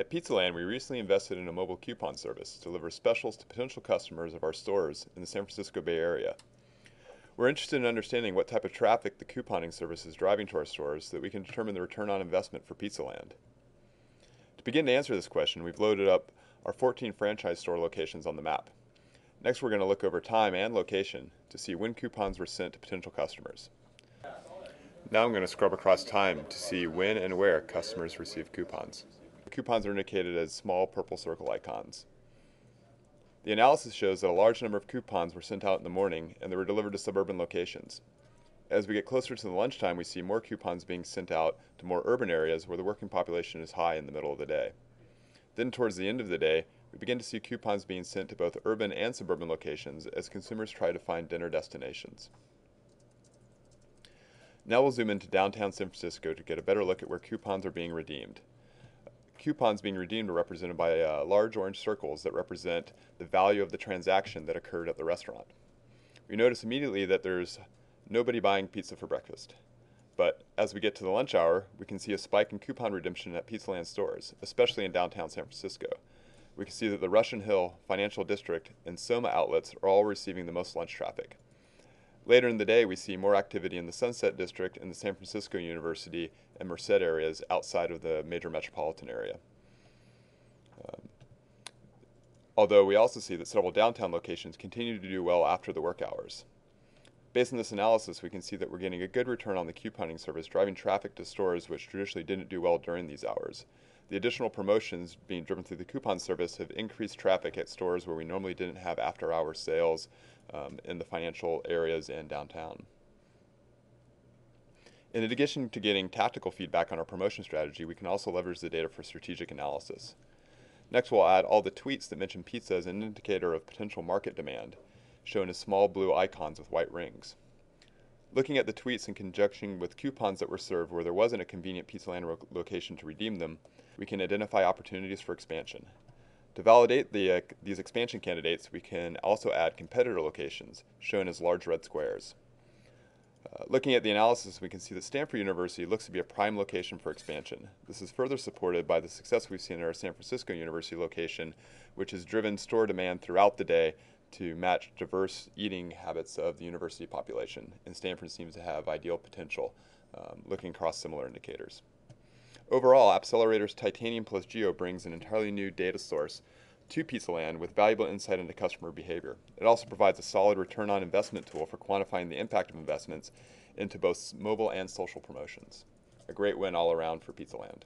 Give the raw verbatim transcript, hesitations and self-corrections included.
At Pizza Land, we recently invested in a mobile coupon service to deliver specials to potential customers of our stores in the San Francisco Bay Area. We're interested in understanding what type of traffic the couponing service is driving to our stores so that we can determine the return on investment for Pizza Land. To begin to answer this question, we've loaded up our fourteen franchise store locations on the map. Next, we're going to look over time and location to see when coupons were sent to potential customers. Now I'm going to scrub across time to see when and where customers receive coupons. Coupons are indicated as small purple circle icons. The analysis shows that a large number of coupons were sent out in the morning and they were delivered to suburban locations. As we get closer to the lunchtime, we see more coupons being sent out to more urban areas where the working population is high in the middle of the day. Then towards the end of the day, we begin to see coupons being sent to both urban and suburban locations as consumers try to find dinner destinations. Now we'll zoom into downtown San Francisco to get a better look at where coupons are being redeemed. Coupons being redeemed are represented by uh, large orange circles that represent the value of the transaction that occurred at the restaurant. We notice immediately that there's nobody buying pizza for breakfast. But as we get to the lunch hour, we can see a spike in coupon redemption at Pizza Land stores, especially in downtown San Francisco. We can see that the Russian Hill, Financial District, and Soma outlets are all receiving the most lunch traffic. Later in the day, we see more activity in the Sunset District and the San Francisco University and Merced areas outside of the major metropolitan area. Um, although we also see that several downtown locations continue to do well after the work hours. Based on this analysis, we can see that we're getting a good return on the couponing service, driving traffic to stores which traditionally didn't do well during these hours. The additional promotions being driven through the coupon service have increased traffic at stores where we normally didn't have after-hour sales um, in the financial areas and downtown. In addition to getting tactical feedback on our promotion strategy, we can also leverage the data for strategic analysis. Next, we'll add all the tweets that mention pizza as an indicator of potential market demand, shown as small blue icons with white rings. Looking at the tweets in conjunction with coupons that were served where there wasn't a convenient Pizza Land location to redeem them, we can identify opportunities for expansion. To validate the, uh, these expansion candidates, we can also add competitor locations, shown as large red squares. Uh, looking at the analysis, we can see that Stanford University looks to be a prime location for expansion. This is further supported by the success we've seen at our San Francisco University location, which has driven store demand throughout the day to match diverse eating habits of the university population, and Stanford seems to have ideal potential um, looking across similar indicators. Overall, Appcelerator's Titanium Plus Geo brings an entirely new data source to Pizza Land with valuable insight into customer behavior. It also provides a solid return on investment tool for quantifying the impact of investments into both mobile and social promotions. A great win all around for Pizza Land.